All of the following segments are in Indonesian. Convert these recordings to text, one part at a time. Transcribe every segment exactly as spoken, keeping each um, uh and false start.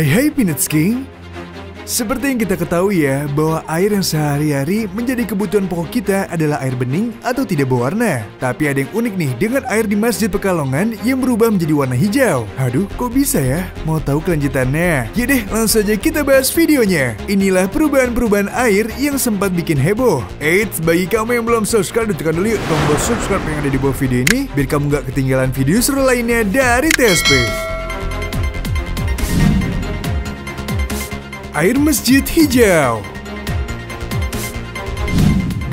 Hai hai Peanuts King. Seperti yang kita ketahui ya, bahwa air yang sehari-hari menjadi kebutuhan pokok kita adalah air bening atau tidak berwarna. Tapi ada yang unik nih dengan air di Masjid Pekalongan yang berubah menjadi warna hijau. Aduh, kok bisa ya? Mau tahu kelanjutannya? Ya deh, langsung aja kita bahas videonya. Inilah perubahan-perubahan air yang sempat bikin heboh. Eits, bagi kamu yang belum subscribe, tekan dulu yuk tombol subscribe yang ada di bawah video ini, biar kamu nggak ketinggalan video seru lainnya dari T S P. Air masjid hijau.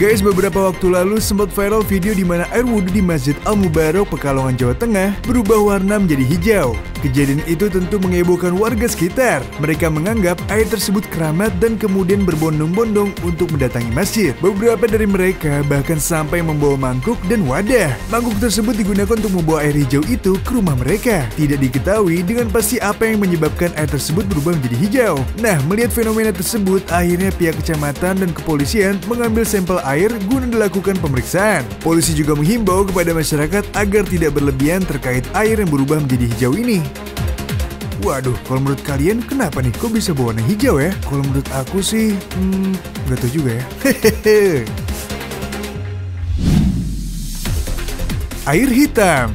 Guys, beberapa waktu lalu sempat viral video di mana air wudhu di Masjid Al-Mubarok, Pekalongan, Jawa Tengah berubah warna menjadi hijau. Kejadian itu tentu menghebohkan warga sekitar. Mereka menganggap air tersebut keramat dan kemudian berbondong-bondong untuk mendatangi masjid. Beberapa dari mereka bahkan sampai membawa mangkuk dan wadah. Mangkuk tersebut digunakan untuk membawa air hijau itu ke rumah mereka. Tidak diketahui dengan pasti apa yang menyebabkan air tersebut berubah menjadi hijau. Nah, melihat fenomena tersebut, akhirnya pihak kecamatan dan kepolisian mengambil sampel air guna dilakukan pemeriksaan. Polisi juga menghimbau kepada masyarakat agar tidak berlebihan terkait air yang berubah menjadi hijau ini. Waduh, kalau menurut kalian kenapa nih kok bisa berwarna hijau ya? Kalau menurut aku sih, hmm, nggak tahu juga ya. Hehehe. Air hitam.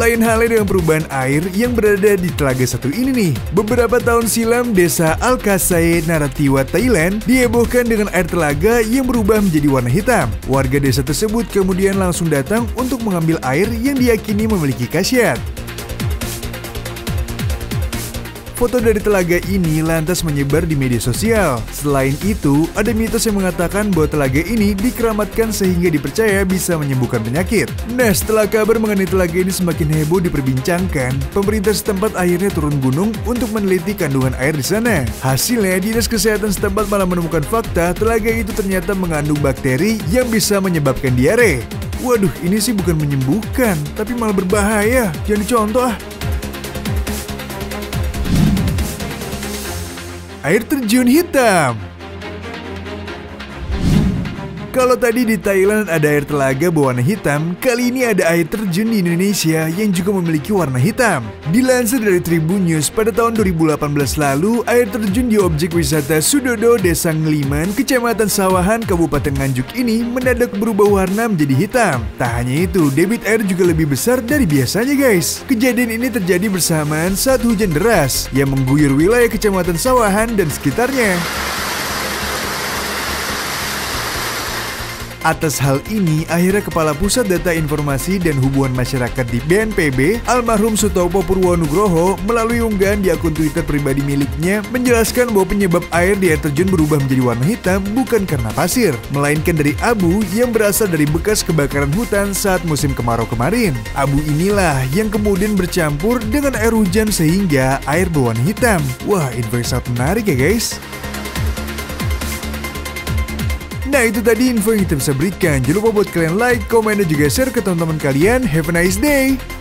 Lain halnya dengan perubahan air yang berada di telaga satu ini nih. Beberapa tahun silam, desa Alkasaet Naratiwa, Thailand dihebohkan dengan air telaga yang berubah menjadi warna hitam. Warga desa tersebut kemudian langsung datang untuk mengambil air yang diyakini memiliki khasiat. Foto dari telaga ini lantas menyebar di media sosial. Selain itu, ada mitos yang mengatakan bahwa telaga ini dikeramatkan sehingga dipercaya bisa menyembuhkan penyakit. Nah, setelah kabar mengenai telaga ini semakin heboh diperbincangkan, pemerintah setempat akhirnya turun gunung untuk meneliti kandungan air di sana. Hasilnya, Dinas Kesehatan setempat malah menemukan fakta telaga itu ternyata mengandung bakteri yang bisa menyebabkan diare. Waduh, ini sih bukan menyembuhkan, tapi malah berbahaya. Jangan dicontoh ah. Air terjun hitam. Kalau tadi di Thailand ada air telaga berwarna hitam, kali ini ada air terjun di Indonesia yang juga memiliki warna hitam. Dilansir dari Tribun News, pada tahun dua ribu delapan belas lalu, air terjun di objek wisata Sudodo, Desa Ngliman, Kecamatan Sawahan, Kabupaten Nganjuk ini mendadak berubah warna menjadi hitam. Tak hanya itu, debit air juga lebih besar dari biasanya guys. Kejadian ini terjadi bersamaan saat hujan deras yang mengguyur wilayah Kecamatan Sawahan dan sekitarnya. Atas hal ini, akhirnya Kepala Pusat Data Informasi dan Hubungan Masyarakat di B N P B, almarhum Sutopo Purwo Nugroho, melalui unggahan di akun Twitter pribadi miliknya, menjelaskan bahwa penyebab air di air terjun berubah menjadi warna hitam bukan karena pasir, melainkan dari abu yang berasal dari bekas kebakaran hutan saat musim kemarau kemarin. Abu inilah yang kemudian bercampur dengan air hujan sehingga air berwarna hitam. Wah, info yang sangat menarik ya guys. Nah, itu tadi info yang kita bisa berikan. Jangan lupa buat kalian like, komen, dan juga share ke teman-teman kalian. Have a nice day!